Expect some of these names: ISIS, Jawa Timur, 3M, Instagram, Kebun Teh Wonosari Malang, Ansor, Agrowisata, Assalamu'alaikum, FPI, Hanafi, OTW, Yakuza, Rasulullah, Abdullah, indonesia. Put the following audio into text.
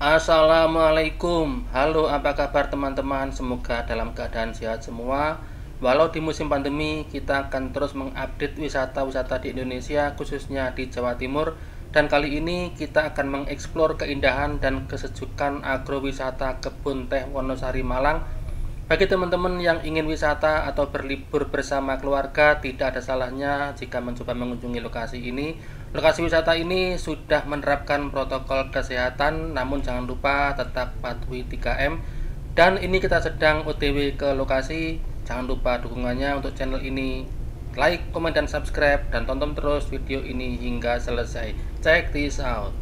Assalamualaikum. Halo, apa kabar teman-teman? Semoga dalam keadaan sehat semua. Walau di musim pandemi, kita akan terus mengupdate wisata-wisata di Indonesia, khususnya di Jawa Timur. Dan kali ini kita akan mengeksplor keindahan dan kesejukan agrowisata Kebun Teh Wonosari Malang. Bagi teman-teman yang ingin wisata atau berlibur bersama keluarga, tidak ada salahnya jika mencoba mengunjungi lokasi ini. Lokasi wisata ini sudah menerapkan protokol kesehatan, namun jangan lupa tetap patuhi 3M. Dan ini kita sedang OTW ke lokasi. Jangan lupa dukungannya untuk channel ini. Like, komen, dan subscribe, dan tonton terus video ini hingga selesai. Check this out.